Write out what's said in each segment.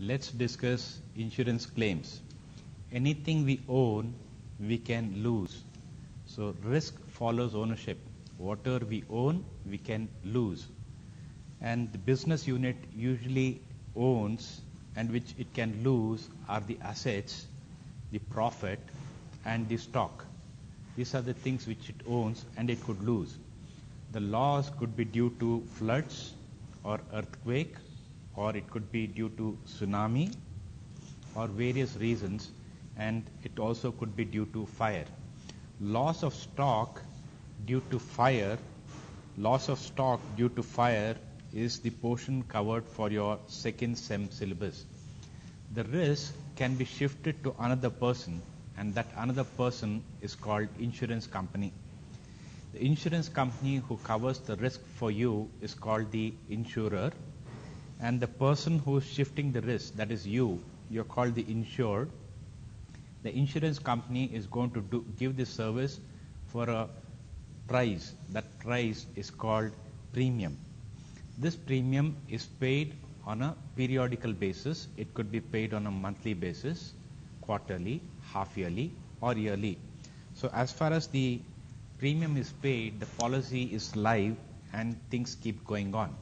Let's discuss insurance claims. Anything we own, we can lose. So risk follows ownership. Whatever we own, we can lose. And the business unit usually owns and which it can lose are the assets, the profit, and the stock. These are the things which it owns and it could lose. The loss could be due to floods or earthquake, or it could be due to tsunami or various reasons, and it also could be due to fire. Loss of stock due to fire, loss of stock due to fire is the portion covered for your second SEM syllabus. The risk can be shifted to another person, and that another person is called insurance company. The insurance company who covers the risk for you is called the insurer, and the person who is shifting the risk, that is you, you're called the insured. The insurance company is going to give this service for a price. That price is called premium. This premium is paid on a periodical basis. It could be paid on a monthly basis, quarterly, half yearly, or yearly. So as far as the premium is paid, the policy is live and things keep going on.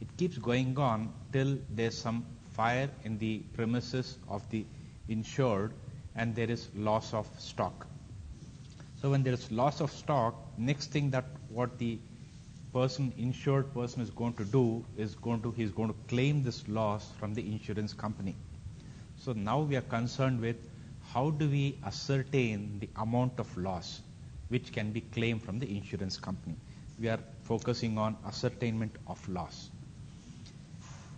It keeps going on till there's some fire in the premises of the insured and there is loss of stock. So when there is loss of stock, next thing that what the insured person is going to do is he's going to claim this loss from the insurance company. So now we are concerned with how do we ascertain the amount of loss which can be claimed from the insurance company. We are focusing on ascertainment of loss.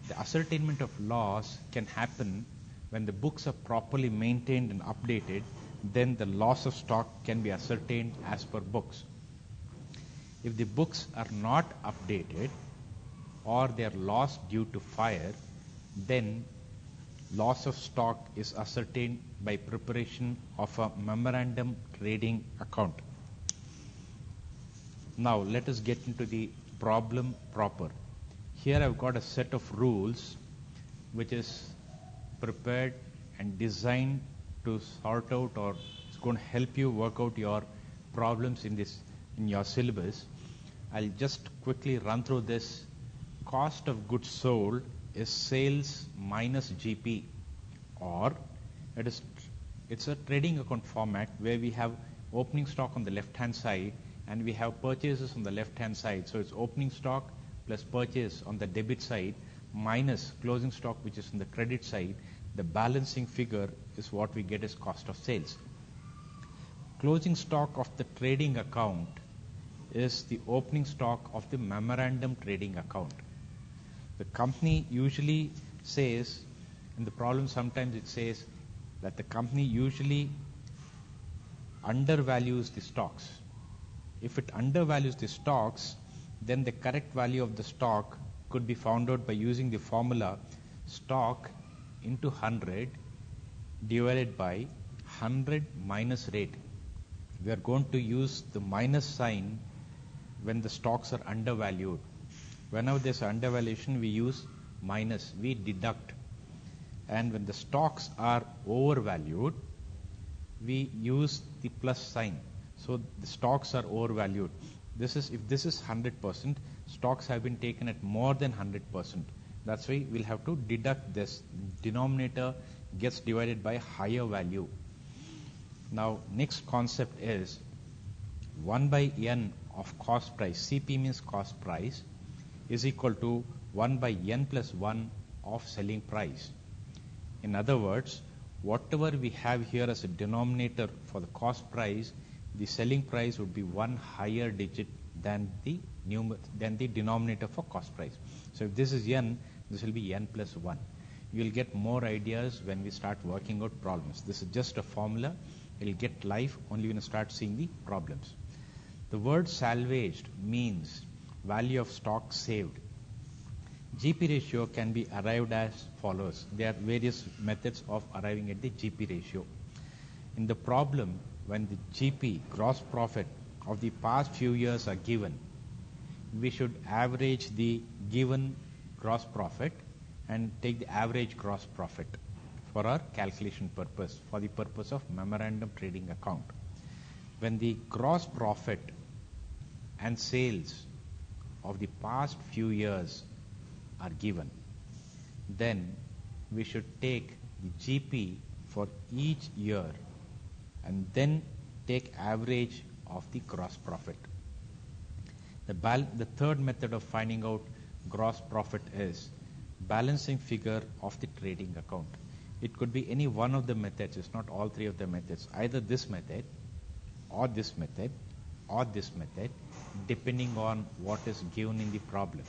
The ascertainment of loss can happen when the books are properly maintained and updated. Then the loss of stock can be ascertained as per books. If the books are not updated or they are lost due to fire, then loss of stock is ascertained by preparation of a memorandum trading account. Now let us get into the problem proper. Here I've got a set of rules which is prepared and designed to sort out, or it's going to help you work out your problems in your syllabus. I'll just quickly run through this. Cost of goods sold is sales minus GP, or it's a trading account format where we have opening stock on the left hand side and we have purchases on the left hand side. So it's opening stock plus purchase on the debit side minus closing stock, which is on the credit side. The balancing figure is what we get as cost of sales. Closing stock of the trading account is the opening stock of the memorandum trading account. The company usually says, in the problem sometimes it says that the company usually undervalues the stocks. If it undervalues the stocks, then the correct value of the stock could be found out by using the formula stock into 100 divided by 100 minus rate. We are going to use the minus sign when the stocks are undervalued. Whenever there's undervaluation, we use minus, we deduct. And when the stocks are overvalued, we use the plus sign. So the stocks are overvalued. This is, if this is 100%, stocks have been taken at more than 100%. That's why we'll have to deduct this. Denominator gets divided by higher value. Now next concept is 1 by n of cost price. CP means cost price, is equal to 1 by n plus 1 of selling price. In other words, whatever we have here as a denominator for the cost price, the selling price would be one higher digit than the denominator for cost price. So if this is n, this will be n plus 1. You will get more ideas when we start working out problems. This is just a formula. You will get life only when you start seeing the problems. The word salvaged means value of stock saved. GP ratio can be arrived as follows. There are various methods of arriving at the GP ratio. In the problem, when the GP, gross profit, of the past few years are given, we should average the given gross profit and take the average gross profit for our calculation purpose, for the purpose of memorandum trading account. When the gross profit and sales of the past few years are given, then we should take the GP for each year and then take average of the gross profit. The third method of finding out gross profit is balancing figure of the trading account. It could be any one of the methods, it's not all three of the methods, either this method or this method or this method, depending on what is given in the problem.